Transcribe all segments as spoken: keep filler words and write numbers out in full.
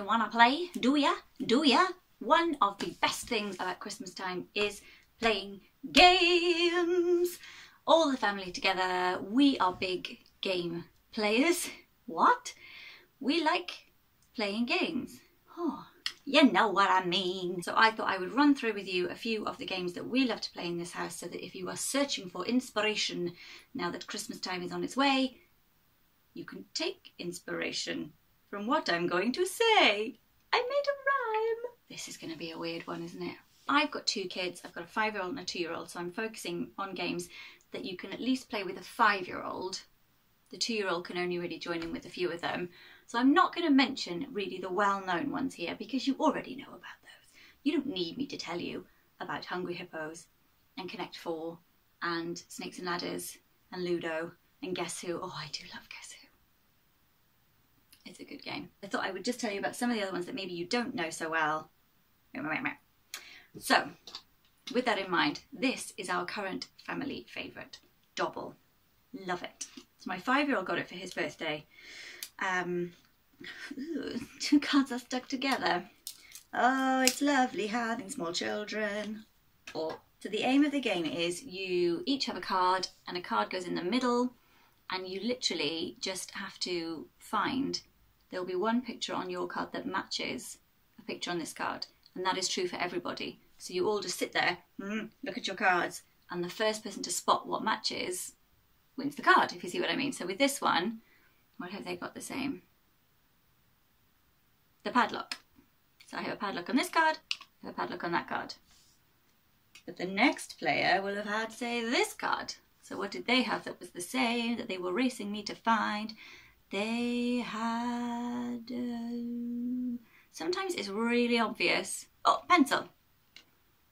You wanna play? Do ya? Do ya? One of the best things about Christmas time is playing games. All the family together, we are big game players. What? We like playing games. Oh, you know what I mean. So I thought I would run through with you a few of the games that we love to play in this house so that if you are searching for inspiration now that Christmas time is on its way, you can take inspiration from what I'm going to say. I made a rhyme. This is going to be a weird one, isn't it? I've got two kids. I've got a five-year-old and a two-year-old, so I'm focusing on games that you can at least play with a five-year-old. The two-year-old can only really join in with a few of them. So I'm not going to mention really the well-known ones here because you already know about those. You don't need me to tell you about Hungry Hippos and Connect four and Snakes and Ladders and Ludo and Guess Who. Oh, I do love Guess Who. It's a good game. I thought I would just tell you about some of the other ones that maybe you don't know so well. So, with that in mind, this is our current family favourite, Dobble. Love it. So my five-year-old got it for his birthday. Um, ooh, two cards are stuck together. Oh, it's lovely having small children. Oh. So the aim of the game is you each have a card and a card goes in the middle and you literally just have to find. There'll be one picture on your card that matches a picture on this card. And that is true for everybody. So you all just sit there, mm, look at your cards, and the first person to spot what matches wins the card, if you see what I mean. So with this one, what have they got the same? The padlock. So I have a padlock on this card, I have a padlock on that card. But the next player will have had, say, this card. So what did they have that was the same, that they were racing me to find? They had... Uh, sometimes it's really obvious. Oh, pencil.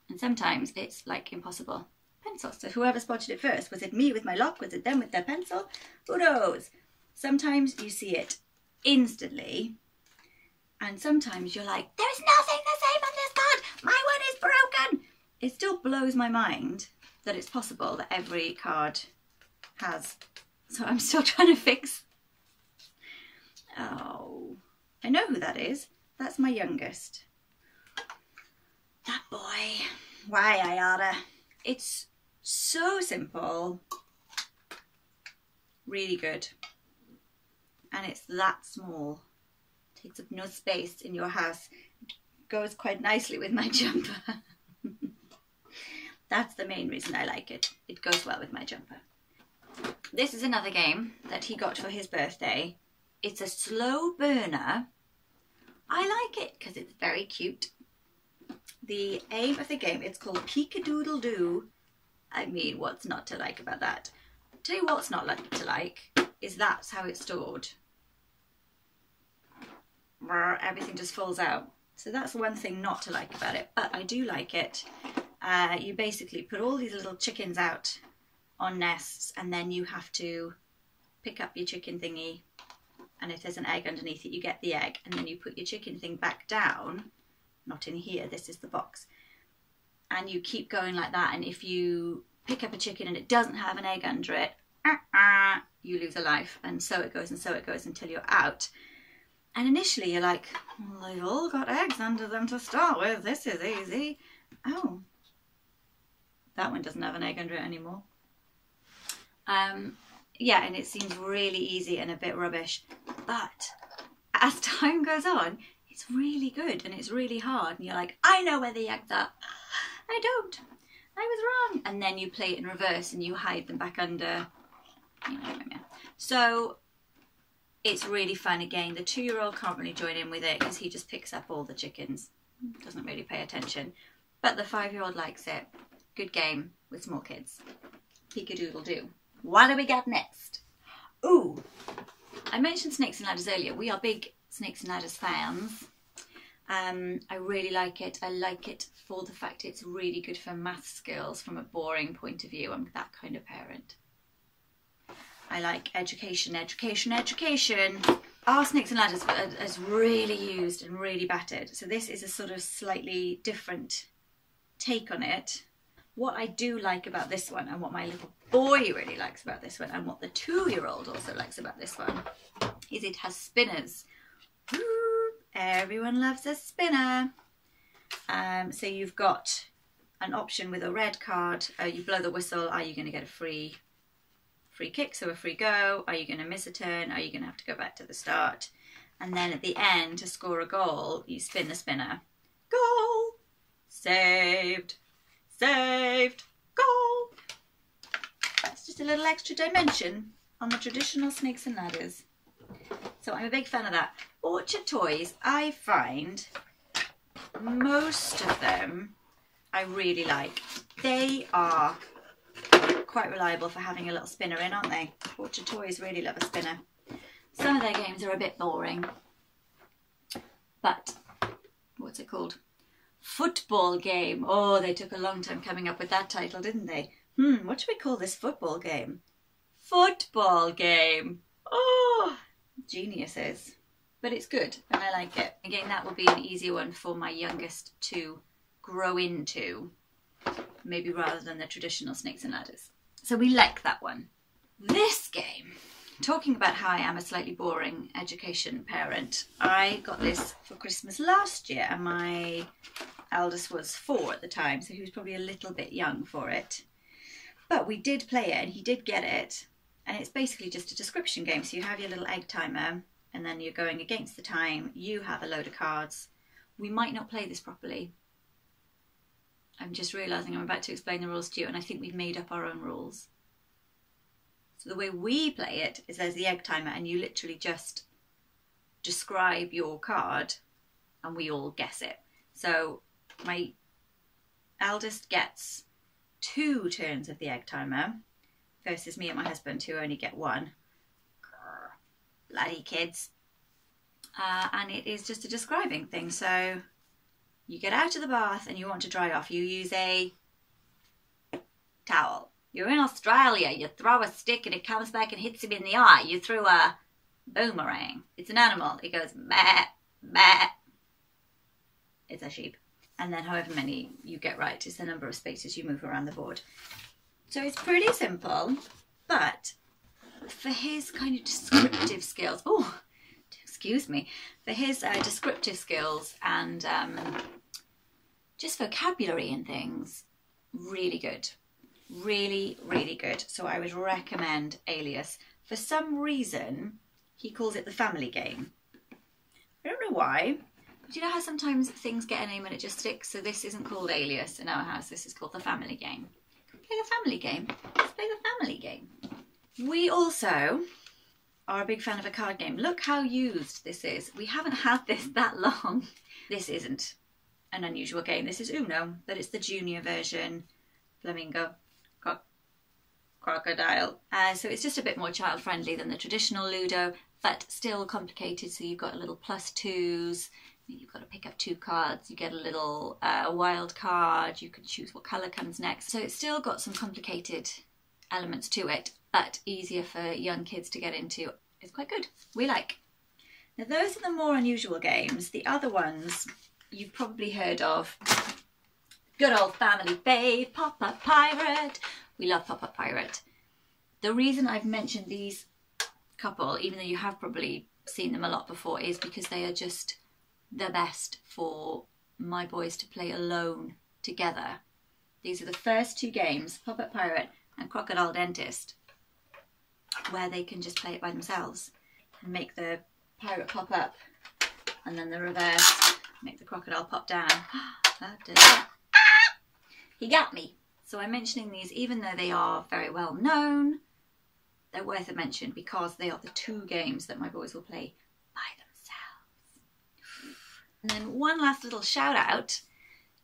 And sometimes it's like impossible. Pencil. So whoever spotted it first, was it me with my lock? Was it them with their pencil? Who knows? Sometimes you see it instantly. And sometimes you're like, there's nothing the same on this card. My one is broken. It still blows my mind that it's possible that every card has. So I'm still trying to fix. Oh, I know who that is. That's my youngest. That boy. Why, Ayada? It's so simple. Really good. And it's that small. Takes up no space in your house. Goes quite nicely with my jumper. That's the main reason I like it. It goes well with my jumper. This is another game that he got for his birthday. It's a slow burner. I like it because it's very cute. The aim of the game, it's called Peekadoodledo. I mean, what's not to like about that? I'll tell you what's not like to like is that's how it's stored. Everything just falls out. So that's one thing not to like about it, but I do like it. Uh, you basically put all these little chickens out on nests and then you have to pick up your chicken thingy. And if there's an egg underneath it, you get the egg and then you put your chicken thing back down. Not in here, this is the box. And you keep going like that. And if you pick up a chicken and it doesn't have an egg under it, uh-uh, you lose a life. And so it goes and so it goes until you're out. And initially you're like, well, they've all got eggs under them to start with. This is easy. Oh, that one doesn't have an egg under it anymore. Um. Yeah, and it seems really easy and a bit rubbish, but as time goes on, it's really good and it's really hard. And you're like, I know where the eggs are. I don't. I was wrong. And then you play it in reverse and you hide them back under. So it's really fun again. The two-year-old can't really join in with it because he just picks up all the chickens. Doesn't really pay attention. But the five-year-old likes it. Good game with small kids. Peekadoodledo. What do we got next? Ooh, I mentioned Snakes and Ladders earlier. We are big Snakes and Ladders fans. Um, I really like it. I like it for the fact it's really good for math skills from a boring point of view. I'm that kind of parent. I like education, education, education. Our Snakes and Ladders is really used and really battered. So this is a sort of slightly different take on it. What I do like about this one and what my little boy really likes about this one and what the two-year-old also likes about this one is it has spinners. Everyone loves a spinner. Um, so you've got an option with a red card. Uh, you blow the whistle. Are you going to get a free free kick, so a free go? Are you going to miss a turn? Are you going to have to go back to the start? And then at the end, to score a goal, you spin the spinner. Goal! Saved! Saved! Goal! That's just a little extra dimension on the traditional snakes and ladders. So I'm a big fan of that. Orchard Toys, I find most of them I really like. They are quite reliable for having a little spinner in, aren't they? Orchard Toys really love a spinner. Some of their games are a bit boring, but what's it called? Football game. Oh, they took a long time coming up with that title, didn't they? Hmm, what should we call this football game? Football game. Oh, geniuses. But it's good and I like it. Again, that will be an easier one for my youngest to grow into, maybe rather than the traditional snakes and ladders. So we like that one. This game, talking about how I am a slightly boring education parent, I got this for Christmas last year and my eldest was four at the time, so he was probably a little bit young for it. But we did play it and he did get it, and it's basically just a description game. So you have your little egg timer and then you're going against the time. You have a load of cards. We might not play this properly. I'm just realising I'm about to explain the rules to you and I think we've made up our own rules. So the way we play it is there's the egg timer and you literally just describe your card and we all guess it. So my eldest gets two turns of the egg timer versus me and my husband who only get one. Grr, bloody kids. Uh, and it is just a describing thing. So you get out of the bath and you want to dry off. You use a towel. You're in Australia. You throw a stick and it comes back and hits him in the eye. You threw a boomerang. It's an animal. It goes, meh, meh. It's a sheep. And then however many you get right is the number of spaces you move around the board. So it's pretty simple, but for his kind of descriptive skills, oh, excuse me, for his uh, descriptive skills and um, just vocabulary and things, really good. Really, really good. So I would recommend Alias. For some reason, he calls it the family game. I don't know why. But you know how sometimes things get a name and it just sticks? So this isn't called Alias in our house. This is called the family game. Play the family game. Let's play the family game. We also are a big fan of a card game. Look how used this is. We haven't had this that long. This isn't an unusual game. This is Uno, but it's the junior version. Flamingo. Crocodile. Uh, so it's just a bit more child friendly than the traditional Ludo, but still complicated. So you've got a little plus twos, you've got to pick up two cards, you get a little uh, wild card, you can choose what colour comes next. So it's still got some complicated elements to it, but easier for young kids to get into. It's quite good. We like. Now those are the more unusual games. The other ones you've probably heard of. Good old family fave, Pop Up Pirate. We love Pop Up Pirate. The reason I've mentioned these couple, even though you have probably seen them a lot before, is because they are just the best for my boys to play alone together. These are the first two games, Pop Up Pirate and Crocodile Dentist, where they can just play it by themselves and make the pirate pop up and then the reverse, make the crocodile pop down. He got me. So I'm mentioning these even though they are very well known, they're worth a mention because they are the two games that my boys will play by themselves. And then one last little shout out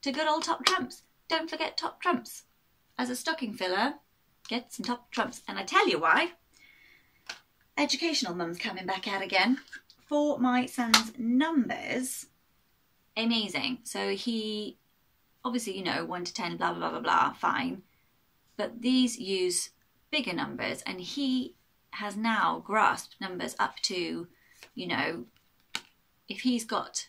to good old Top Trumps. Don't forget Top Trumps. As a stocking filler, get some Top Trumps. And I tell you why, educational mum's coming back out again for my son's numbers. Amazing. So he... obviously, you know, one to ten, blah, blah, blah, blah, fine. But these use bigger numbers and he has now grasped numbers up to, you know, if he's got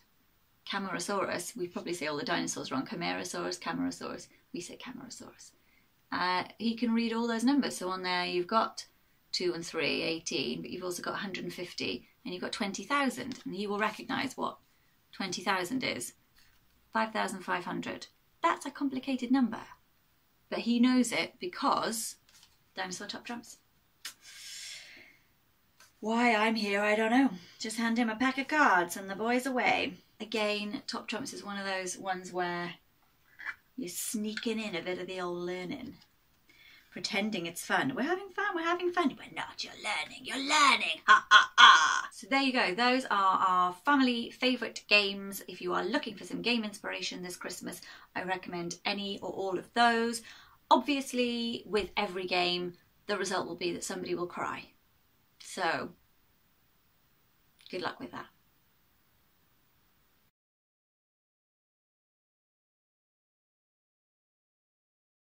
Camarasaurus, we probably say all the dinosaurs wrong, Camarasaurus, Camarasaurus, we say Camarasaurus. Uh, he can read all those numbers. So on there you've got two and three, eighteen, but you've also got one hundred fifty and you've got twenty thousand and he will recognise what twenty thousand is five thousand five hundred. That's a complicated number, but he knows it because Dinosaur Top Trumps. Why I'm here, I don't know. Just hand him a pack of cards and the boy's away. Again, Top Trumps is one of those ones where you're sneaking in a bit of the old learning, pretending it's fun. We're having fun, we're having fun. We're not, you're learning, you're learning, ha ha ha. So there you go, those are our family favourite games. If you are looking for some game inspiration this Christmas, I recommend any or all of those. Obviously, with every game, the result will be that somebody will cry. So, good luck with that.